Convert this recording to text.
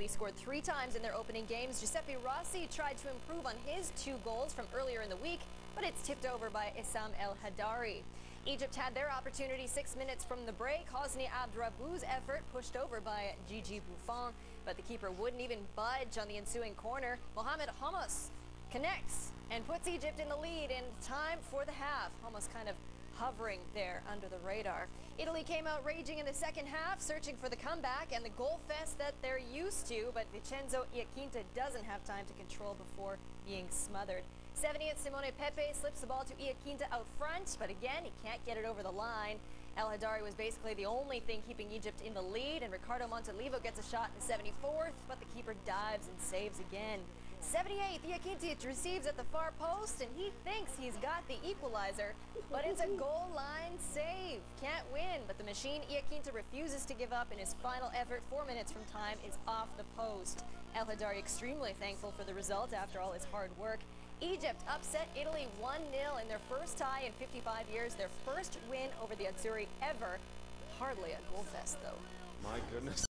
Napoli scored 3 times in their opening games. Giuseppe Rossi tried to improve on his 2 goals from earlier in the week, but it's tipped over by Essam El Hadary. Egypt had their opportunity 6 minutes from the break. Hosni Abdrabou's effort pushed over by Gigi Buffon, but the keeper wouldn't even budge on the ensuing corner. Mohamed Hamas connects and puts Egypt in the lead in time for the half. Almost kind of hovering there under the radar. Italy came out raging in the second half, searching for the comeback and the goal fest that they're used to, but Vincenzo Iaquinta doesn't have time to control before being smothered. 70th, Simone Pepe slips the ball to Iaquinta out front, but again, he can't get it over the line. El Hadary was basically the only thing keeping Egypt in the lead, and Ricardo Montolivo gets a shot in the 74th, but the keeper dives and saves again. 78th, Iaquinta receives at the far post, and he thinks he's got the equalizer, but it's a goal line save. Can't win, but the machine Iaquinta refuses to give up, and his final effort 4 minutes from time is off the post. El Hadary extremely thankful for the result after all his hard work. Egypt upset Italy 1-0 in their first tie in 55 years, their first win over the Azzurri ever. Hardly a goal fest, though. My goodness.